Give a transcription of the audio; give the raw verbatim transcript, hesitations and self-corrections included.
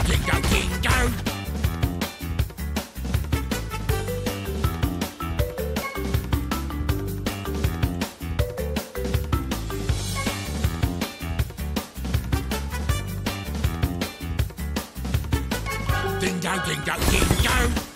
dingo, dingo, dingo. Dingo, dingo, dingo.